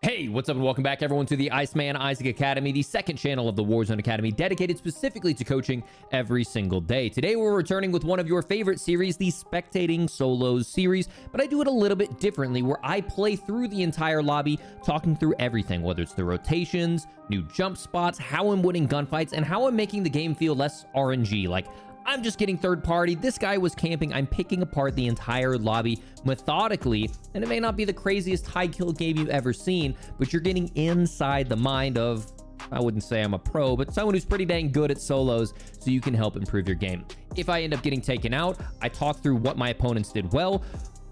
Hey, what's up and welcome back everyone to the Iceman Isaac Academy, the second channel of the Warzone Academy dedicated specifically to coaching every single day. Today we're returning with one of your favorite series, the Spectating Solos series, but I do it a little bit differently where I play through the entire lobby, talking through everything, whether it's the rotations, new jump spots, how I'm winning gunfights, and how I'm making the game feel less RNG. Like, I'm just getting third party, this guy was camping, I'm picking apart the entire lobby methodically, and it may not be the craziest high kill game you've ever seen, but you're getting inside the mind of, I wouldn't say I'm a pro, but someone who's pretty dang good at solos, so you can help improve your game. If I end up getting taken out, I talk through what my opponents did well,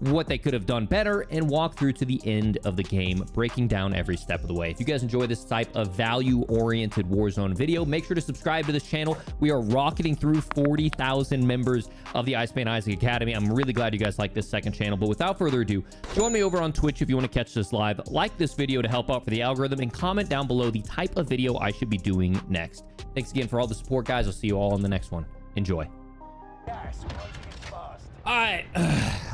what they could have done better, and walk through to the end of the game, breaking down every step of the way. If you guys enjoy this type of value-oriented Warzone video, make sure to subscribe to this channel. We are rocketing through 40,000 members of the Iceman Isaac Academy. I'm really glad you guys like this second channel, but without further ado, join me over on Twitch if you want to catch this live, like this video to help out for the algorithm, and comment down below the type of video I should be doing next. Thanks again for all the support, guys. I'll see you all in the next one. Enjoy. Yes. All right,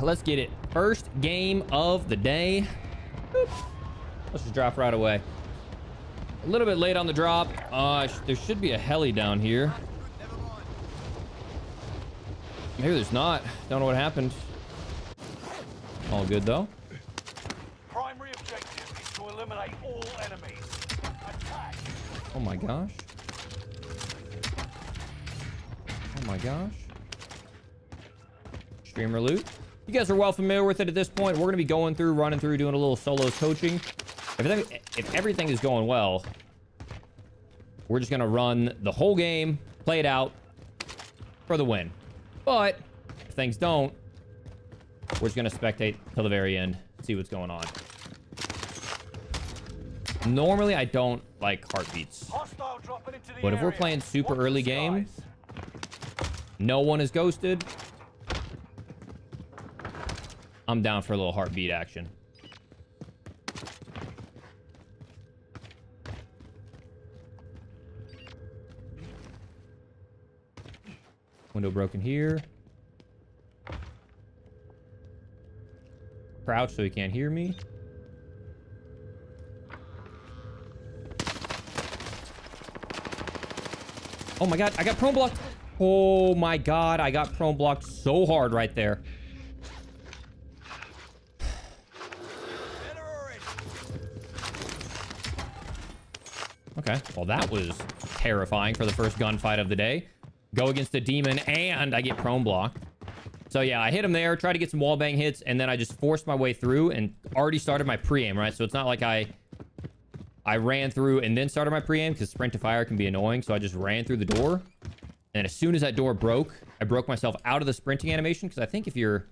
let's get it. First game of the day. Boop. Let's just drop right away. A little bit late on the drop. There should be a heli down here. Maybe there's not. Don't know what happened. All good though. Primary objective is to eliminate all enemies. Attack. Oh my gosh. Oh my gosh. Streamer loot. You guys are well familiar with it at this point. We're gonna be going through, running through, doing a little solo coaching. If everything is going well, we're just gonna run the whole game, play it out for the win. But if things don't, we're just gonna spectate till the very end, see what's going on. Normally I don't like heartbeats, but if we're playing super early game, no one is ghosted, I'm down for a little heartbeat action. Window broken here. Crouch so he can't hear me. Oh my god, I got prone blocked. Oh my god, I got prone blocked so hard right there. Okay, well, that was terrifying for the first gunfight of the day. Go against a demon, and I get prone blocked. So, yeah, I hit him there, tried to get some wallbang hits, and then I just forced my way through and already started my pre-aim, right? So it's not like I ran through and then started my pre-aim, because sprint to fire can be annoying. So I just ran through the door, and as soon as that door broke, I broke myself out of the sprinting animation, because I think if you're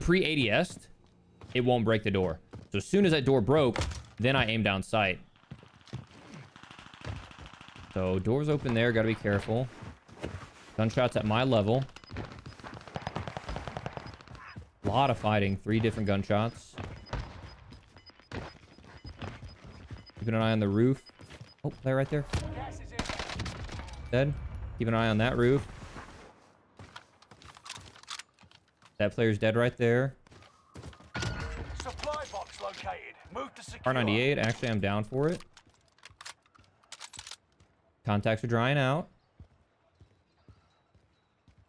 pre-ADS'd, it won't break the door. So as soon as that door broke, then I aimed down sight. So doors open there, gotta be careful. Gunshots at my level. A lot of fighting, 3 different gunshots. Keeping an eye on the roof. Oh, player right there. Dead. Keep an eye on that roof. That player's dead right there. Supply box located. Move to secure. Kar 98, actually I'm down for it. Contacts are drying out.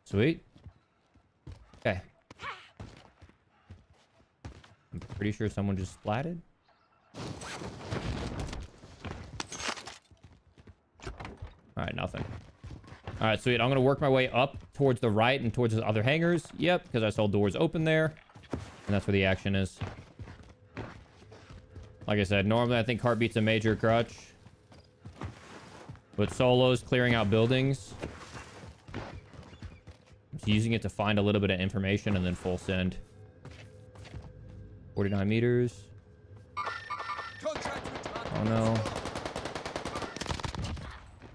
Sweet. Okay. I'm pretty sure someone just splatted. Alright, nothing. Alright, sweet. I'm going to work my way up towards the right and towards the other hangars. Yep, because I saw doors open there. And that's where the action is. Like I said, normally I think heartbeat's a major crutch. But solos, clearing out buildings. Just using it to find a little bit of information and then full send. 49 meters. Oh no.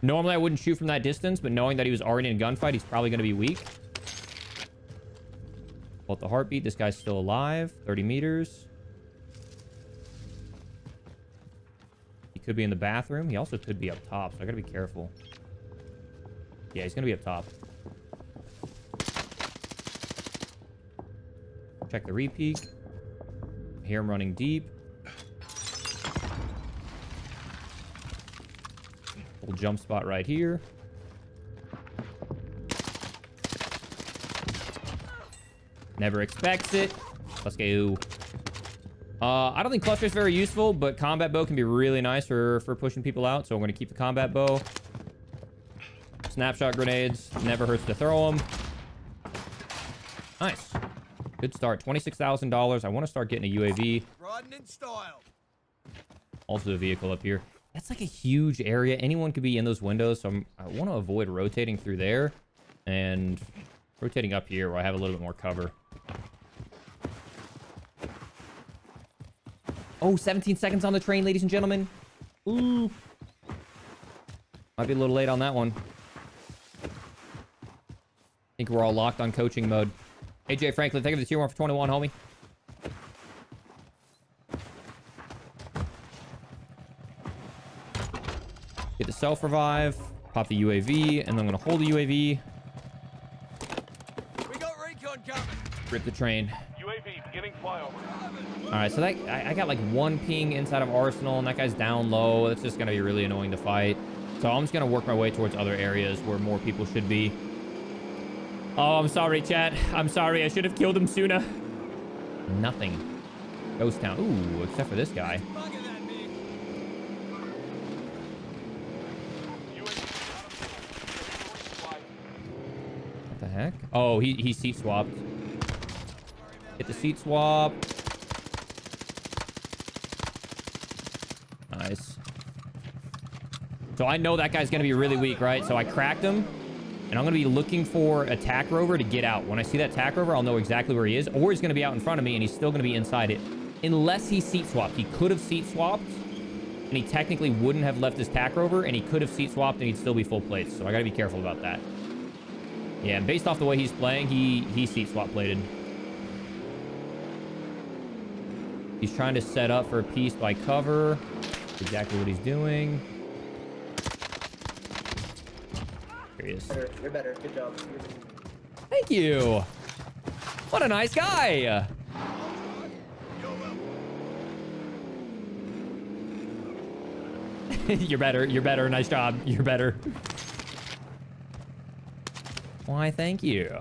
Normally I wouldn't shoot from that distance, but knowing that he was already in a gunfight, he's probably going to be weak. Both the heartbeat. This guy's still alive. 30 meters. Could be in the bathroom. He also could be up top, so I gotta be careful. Yeah, he's gonna be up top. Check the re-peek. Here I'm running deep. Little jump spot right here. Never expects it. Let's go. I don't think cluster is very useful, but combat bow can be really nice for pushing people out. So I'm going to keep the combat bow. Snapshot grenades. Never hurts to throw them. Nice. Good start. $26,000. I want to start getting a UAV. Also a vehicle up here. That's like a huge area. Anyone could be in those windows. So I want to avoid rotating through there and rotating up here where I have a little bit more cover. Oh, 17 seconds on the train, ladies and gentlemen. Ooh. Might be a little late on that one. I think we're all locked on coaching mode. AJ Franklin, thank you for the tier 1 for 21, homie. Get the self-revive. Pop the UAV, and then I'm going to hold the UAV. We got recon coming. Rip the train. UAV beginning flyover. All right, so that I got like one ping inside of Arsenal, and that guy's down low. That's just going to be really annoying to fight. So I'm just going to work my way towards other areas where more people should be. Oh, I'm sorry, chat. I'm sorry. I should have killed him sooner. Nothing. Ghost town. Ooh, except for this guy. What the heck? Oh, he seat swapped. Get the seat swap. Nice. So I know that guy's going to be really weak, right? So I cracked him, and I'm going to be looking for a tack rover to get out. When I see that tack rover, I'll know exactly where he is, or he's going to be out in front of me, and he's still going to be inside it. Unless he seat swapped. He could have seat swapped, and he technically wouldn't have left his tack rover, and he could have seat swapped, and he'd still be full plates. So I got to be careful about that. Yeah, and based off the way he's playing, he seat swap plated. He's trying to set up for a piece by cover. Exactly what he's doing. Here he is. You're better. Good job. Thank you. What a nice guy. You're better. You're better. Nice job. You're better. Why, thank you.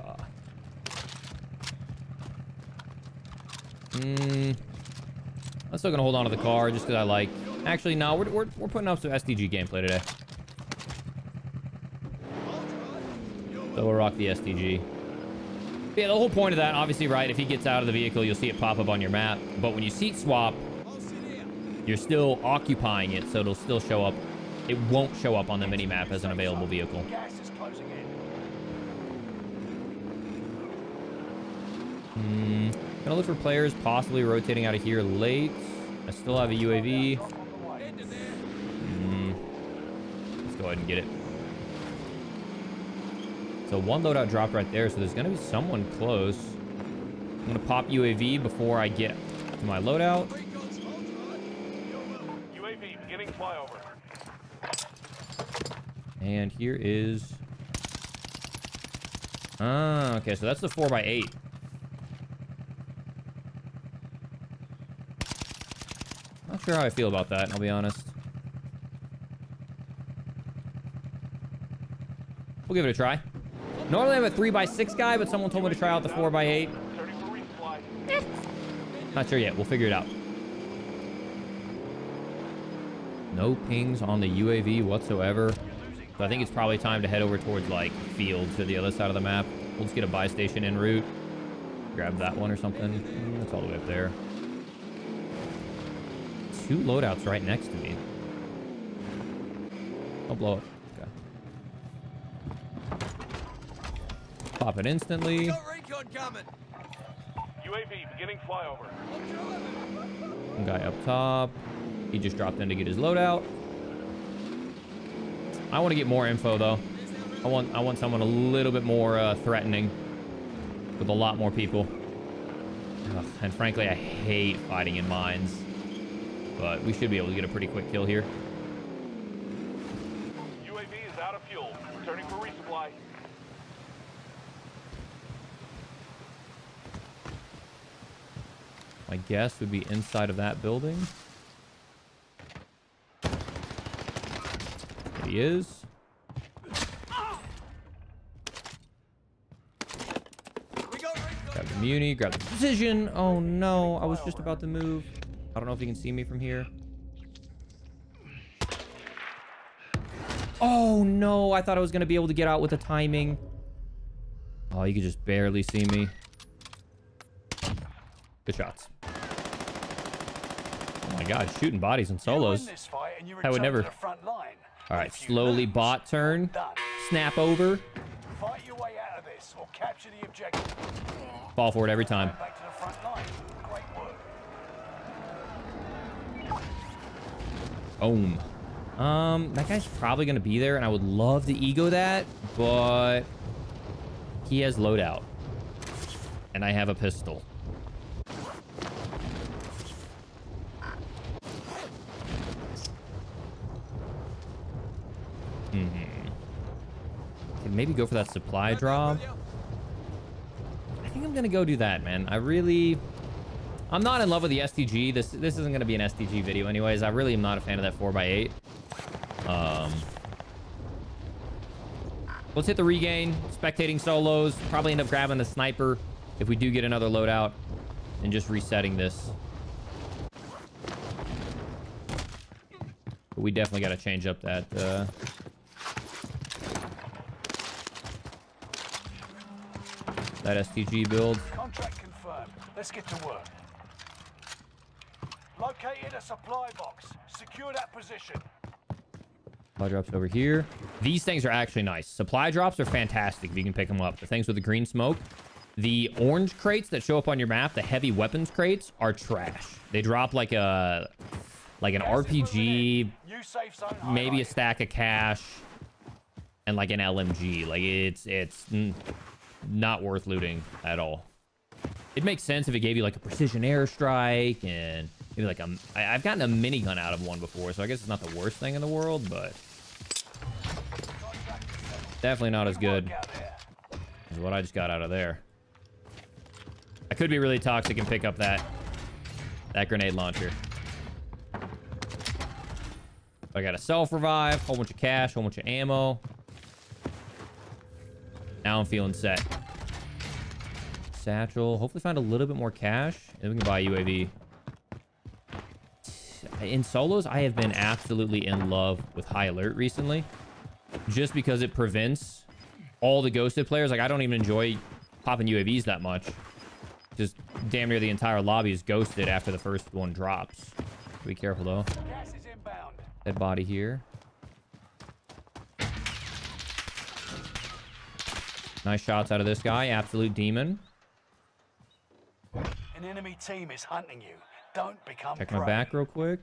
I'm still going to hold on to the car just because I like... Actually, no, we're putting up some SDG gameplay today. So we'll rock the SDG. Yeah, the whole point of that, obviously, right? If he gets out of the vehicle, you'll see it pop up on your map. But when you seat swap, you're still occupying it, so it'll still show up. It won't show up on the minimap as an available vehicle. Gonna look for players possibly rotating out of here late. I still have a UAV. Let's go ahead and get it. So one loadout dropped right there, so there's going to be someone close. I'm going to pop UAV before I get to my loadout. UAV beginning flyover. And here is... Ah, okay, so that's the 4x8. Not sure how I feel about that, I'll be honest. We'll give it a try. Normally I'm a 3x6 guy, but someone told me to try out the 4x8. Not sure yet. We'll figure it out. No pings on the UAV whatsoever. So I think it's probably time to head over towards, like, fields to the other side of the map. We'll just get a buy station en route. Grab that one or something. That's all the way up there. 2 loadouts right next to me. Don't blow up. Pop it instantly. UAV beginning flyover. One guy up top. He just dropped in to get his loadout. I want to get more info though. I want someone a little bit more threatening, with a lot more people. Ugh, and frankly, I hate fighting in mines. But we should be able to get a pretty quick kill here. UAV is out of fuel. Returning for resupply. I guess would be inside of that building. There he is. Grab the muni, grab the precision. Oh no, I was just about to move. I don't know if you can see me from here. Oh no, I thought I was going to be able to get out with the timing. Oh, you could just barely see me. Good shots. Oh my god, shooting bodies and solos. I would never. Alright, slowly bot turn. Snap over. Fight your way out of this or capture the objective. Fall forward every time. Back to the front line. Great work. Boom. That guy's probably going to be there, and I would love to ego that, but he has loadout. And I have a pistol. Can maybe go for that supply drop. I think I'm going to go do that, man. I'm not in love with the STG. This isn't going to be an STG video anyways. I really am not a fan of that 4x8. Let's hit the regain. Spectating solos. Probably end up grabbing the sniper if we do get another loadout. And just resetting this. But we definitely got to change up that... that STG build. Contract confirmed. Let's get to work. Located a supply box. Secure that position. Supply drops over here. These things are actually nice. Supply drops are fantastic if you can pick them up. The things with the green smoke. The orange crates that show up on your map, the heavy weapons crates, are trash. They drop like a... like an RPG, maybe a stack of cash, and like an LMG. Like it's not worth looting at all. It makes sense if it gave you like a precision airstrike and maybe like I've gotten a minigun out of one before, so I guess it's not the worst thing in the world, but definitely not as good as what I just got out of there. I could be really toxic and pick up that grenade launcher. I got a self-revive, whole bunch of cash, whole bunch of ammo. Now I'm feeling set. Satchel. Hopefully find a little bit more cash. And we can buy UAV. In solos, I have been absolutely in love with High Alert recently. Just because it prevents all the ghosted players. Like, I don't even enjoy popping UAVs that much. Just damn near the entire lobby is ghosted after the first one drops. Be careful, though. Dead body here. Nice shots out of this guy. Absolute demon. An enemy team is hunting you. Don't become Check my prone. Back real quick.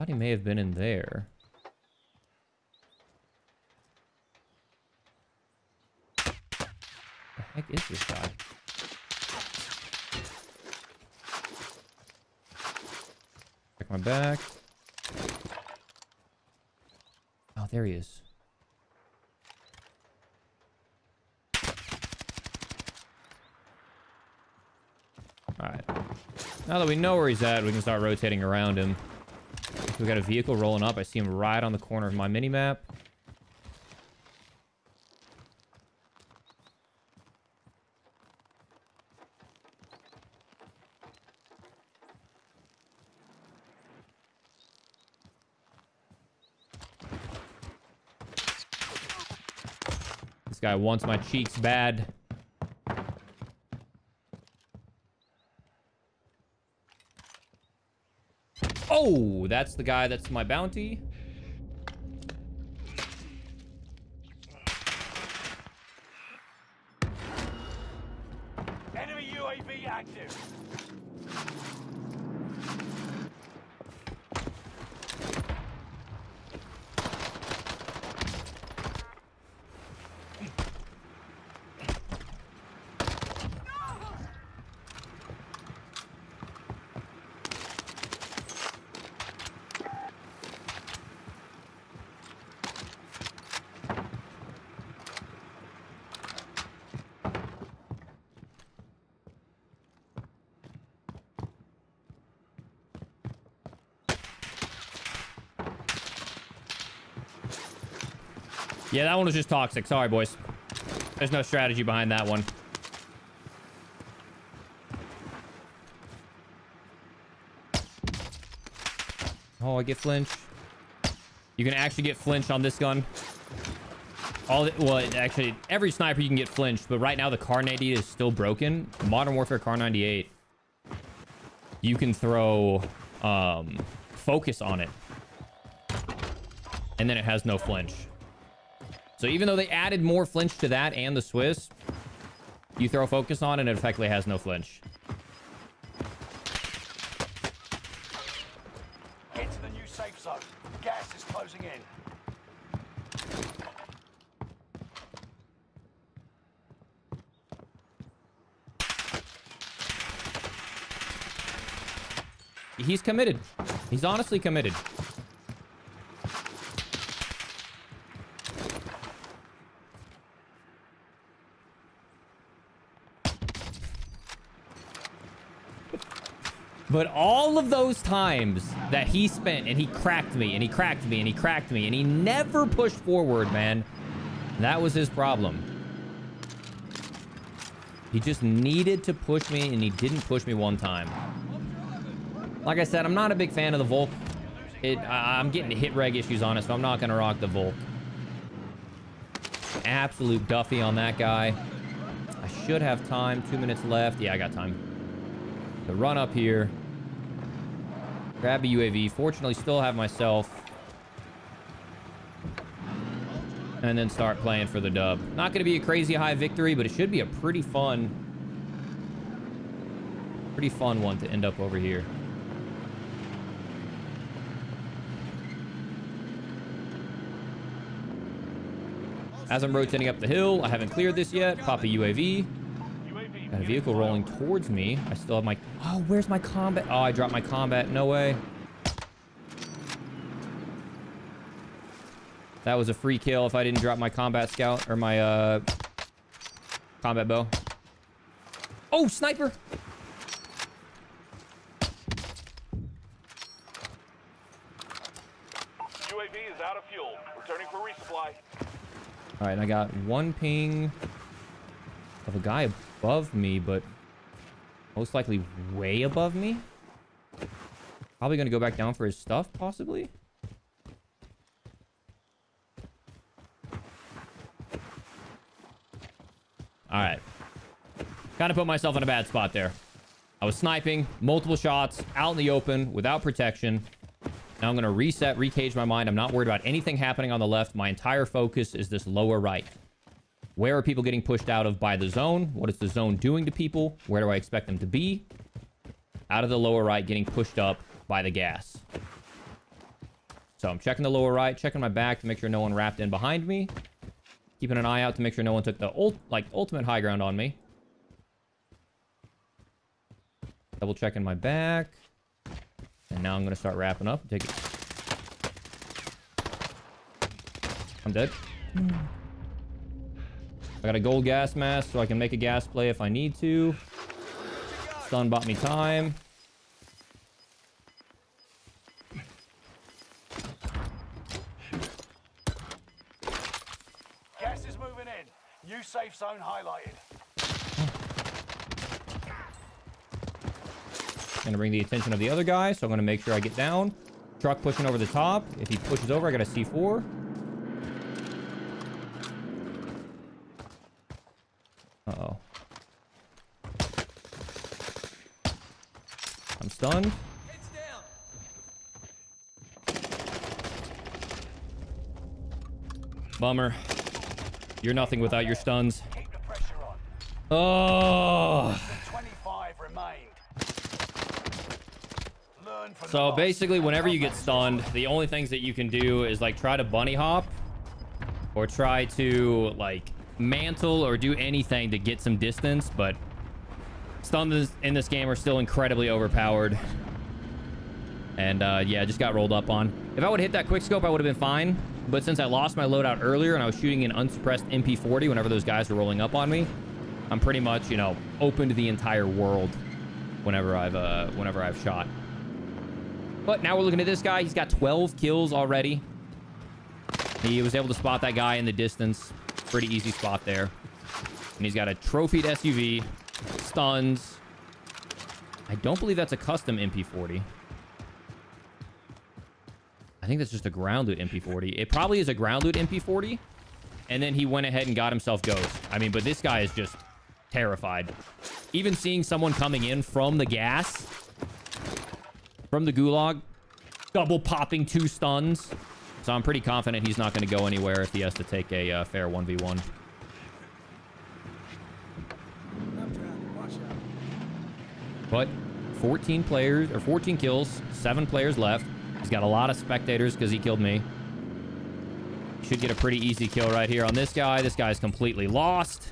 Thought he may have been in there. What the heck is this guy? Check my back. Oh, there he is. Alright. Now that we know where he's at, we can start rotating around him. We got a vehicle rolling up. I see him right on the corner of my mini-map. This guy wants my cheeks bad. Oh, that's the guy that's my bounty. Enemy UAV active. Yeah, that one was just toxic. Sorry, boys. There's no strategy behind that one. Oh, I get flinch. You can actually get flinch on this gun. Well, actually, every sniper you can get flinched, but right now the Kar 98 is still broken. Modern Warfare Kar 98. You can throw focus on it, and then it has no flinch. So even though they added more flinch to that and the Swiss, you throw focus on and it effectively has no flinch. Get to the new safe zone. Gas is closing in. He's committed. He's honestly committed. But all of those times that he spent and he cracked me and he cracked me and he cracked me and he never pushed forward, man. That was his problem. He just needed to push me and he didn't push me one time. Like I said, I'm not a big fan of the Volk. I'm getting hit reg issues on it, so I'm not going to rock the Volk. Absolute Duffy on that guy. I should have time. 2 minutes left. Yeah, I got time. The run up here. Grab a UAV. Fortunately, still have myself. And then start playing for the dub. Not going to be a crazy high victory, but it should be a pretty fun one to end up over here. As I'm rotating up the hill, I haven't cleared this yet. Pop a UAV. Got a vehicle rolling towards me. I still have my... Oh, where's my combat? Oh, I dropped my combat. No way. That was a free kill if I didn't drop my combat scout or my combat bow. Oh, sniper! UAV is out of fuel. Returning for resupply. All right, and I got one ping of a guy above me, but most likely way above me. Probably going to go back down for his stuff, possibly. All right. Kind of put myself in a bad spot there. I was sniping, multiple shots, out in the open, without protection. Now I'm going to reset, recage my mind. I'm not worried about anything happening on the left. My entire focus is this lower right. Where are people getting pushed out of by the zone? What is the zone doing to people? Where do I expect them to be? Out of the lower right, getting pushed up by the gas. So I'm checking the lower right, checking my back to make sure no one wrapped in behind me. Keeping an eye out to make sure no one took the ultimate high ground on me. Double checking my back. And now I'm going to start wrapping up. Take it. I'm dead. I got a gold gas mask so I can make a gas play if I need to. Stun bought me time. Gas is moving in. New safe zone highlighted. Gonna bring the attention of the other guy, so I'm gonna make sure I get down. Truck pushing over the top. If he pushes over, I got a C4. Uh-oh. I'm stunned. Bummer. You're nothing without your stuns. Oh. So basically, whenever you get stunned, the only things that you can do is like try to bunny hop or try to like mantle or do anything to get some distance. But stuns in this game are still incredibly overpowered. And yeah, I just got rolled up on. If I would hit that quick scope, I would have been fine. But since I lost my loadout earlier and I was shooting an unsuppressed MP40 whenever those guys were rolling up on me, I'm pretty much, you know, open to the entire world whenever I've shot. But now we're looking at this guy. He's got 12 kills already. He was able to spot that guy in the distance. Pretty easy spot there. And he's got a trophied SUV. Stuns. I don't believe that's a custom MP40. I think that's just a ground loot MP40. It probably is a ground loot MP40. And then he went ahead and got himself Ghost. I mean, but this guy is just terrified. Even seeing someone coming in from the gas. From the gulag. Double popping 2 stuns. So I'm pretty confident he's not going to go anywhere if he has to take a fair 1v1. But 14 players, or 14 kills, 7 players left. He's got a lot of spectators because he killed me. Should get a pretty easy kill right here on this guy. This guy's completely lost.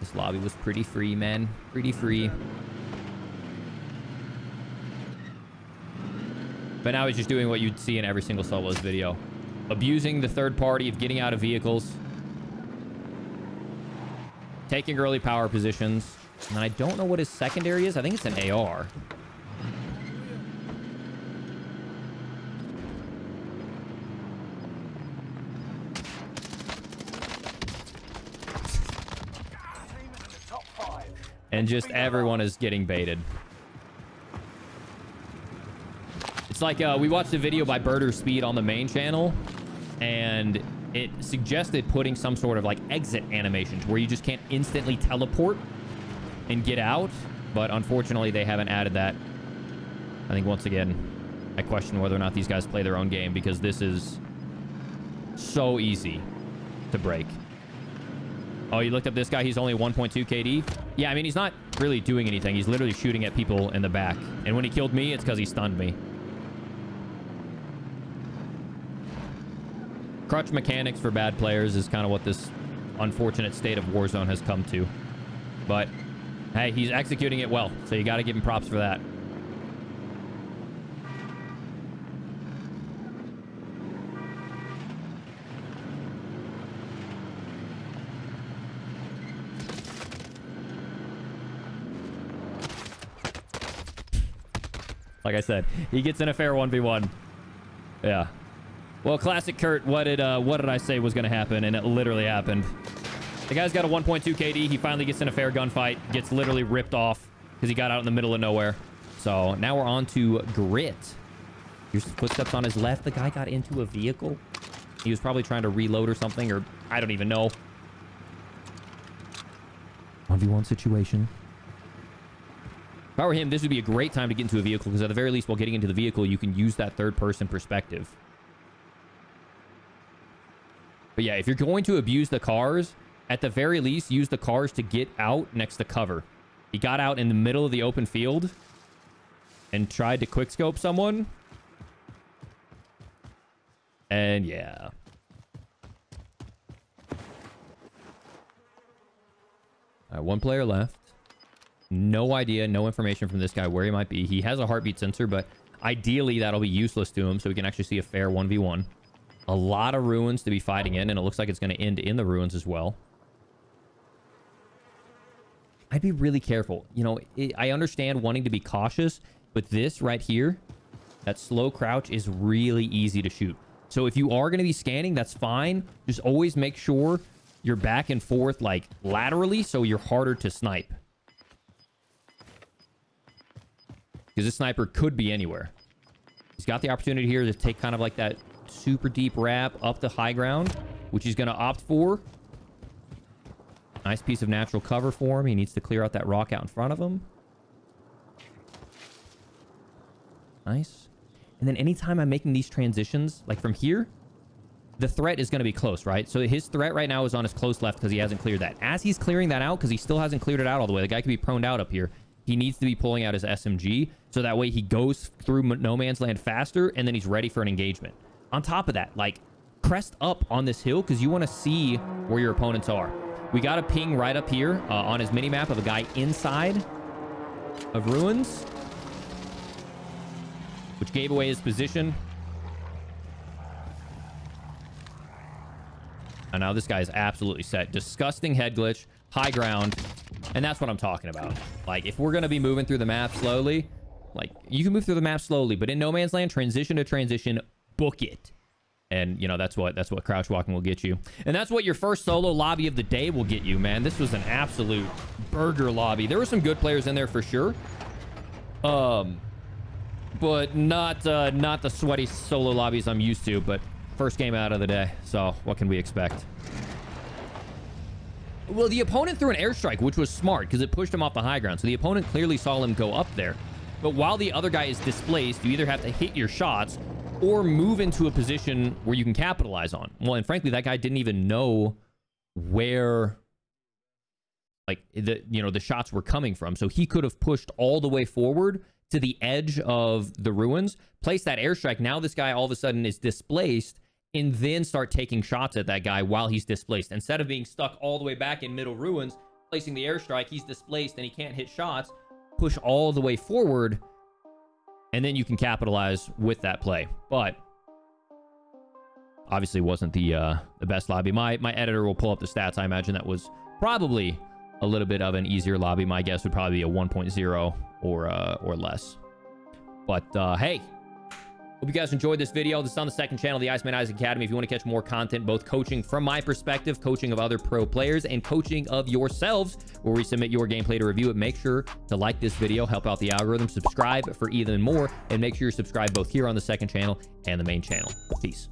This lobby was pretty free, man. Pretty free. But now he's just doing what you'd see in every single solo's video. Abusing the third party of getting out of vehicles. Taking early power positions. And I don't know what his secondary is. I think it's an AR. And just everyone is getting baited. It's like we watched a video by Birderspeed on the main channel, and it suggested putting some sort of like exit animation to where you just can't instantly teleport and get out, but unfortunately they haven't added that. I think once again, I question whether or not these guys play their own game, because this is so easy to break. Oh, you looked up this guy. He's only 1.2 KD. Yeah, I mean, he's not really doing anything. He's literally shooting at people in the back. And when he killed me, it's because he stunned me. Crutch mechanics for bad players is kind of what this unfortunate state of Warzone has come to. But hey, he's executing it well, so you got to give him props for that. Like I said, he gets in a fair 1v1. Yeah. Well, classic Kurt, what did I say was going to happen? And it literally happened. The guy's got a 1.2 KD. He finally gets in a fair gunfight. Gets literally ripped off because he got out in the middle of nowhere. So now we're on to Grit. Here's footsteps on his left. The guy got into a vehicle. He was probably trying to reload or something, or I don't even know. 1v1 situation. If I were him, this would be a great time to get into a vehicle, because at the very least, while getting into the vehicle, you can use that third-person perspective. But yeah, if you're going to abuse the cars, at the very least, use the cars to get out next to cover. He got out in the middle of the open field and tried to quickscope someone. And yeah. All right, one player left. No idea, no information from this guy where he might be. He has a heartbeat sensor, but ideally that'll be useless to him, so we can actually see a fair 1v1. A lot of ruins to be fighting in, and it looks like it's going to end in the ruins as well. I'd be really careful. You know, I understand wanting to be cautious, but this right here, that slow crouch, is really easy to shoot. So if you are going to be scanning, that's fine. Just always make sure you're back and forth, like, laterally, so you're harder to snipe. Because this sniper could be anywhere. He's got the opportunity here to take kind of like that super deep wrap up the high ground, which he's going to opt for. Nice piece of natural cover for him. He needs to clear out that rock out in front of him. Nice. And then anytime I'm making these transitions, like from here, the threat is going to be close, right? So his threat right now is on his close left because he hasn't cleared that. As he's clearing that out, because he still hasn't cleared it out all the way, the guy could be proned out up here. He needs to be pulling out his SMG, so that way he goes through no man's land faster, and then he's ready for an engagement. On top of that, like, crest up on this hill, because you want to see where your opponents are. We got a ping right up here on his minimap of a guy inside of ruins, which gave away his position. And now this guy is absolutely set. Disgusting head glitch, high ground. And that's what I'm talking about. Like, if we're going to be moving through the map slowly, like, you can move through the map slowly, but in No Man's Land, transition to transition, book it. And, you know, that's what crouch walking will get you. And that's what your first solo lobby of the day will get you, man. This was an absolute burger lobby. There were some good players in there for sure. But not the sweaty solo lobbies I'm used to, but first game out of the day. So what can we expect? Well, the opponent threw an airstrike, which was smart because it pushed him off the high ground. So the opponent clearly saw him go up there. But while the other guy is displaced, you either have to hit your shots or move into a position where you can capitalize on. Well, and frankly, that guy didn't even know where, like, the shots were coming from. So he could have pushed all the way forward to the edge of the ruins, placed that airstrike. Now this guy all of a sudden is displaced, and then start taking shots at that guy while he's displaced. Instead of being stuck all the way back in middle ruins, placing the airstrike, he's displaced and he can't hit shots. Push all the way forward, and then you can capitalize with that play. But obviously wasn't the best lobby. My editor will pull up the stats. I imagine that was probably a little bit of an easier lobby. My guess would probably be a 1.0 or less. But hey, hope you guys enjoyed this video. This is on the second channel, the Iceman Isaac Academy. If you want to catch more content, both coaching from my perspective, coaching of other pro players, and coaching of yourselves, where we submit your gameplay to review it, make sure to like this video, help out the algorithm, subscribe for even more, and make sure you're subscribed both here on the second channel and the main channel. Peace.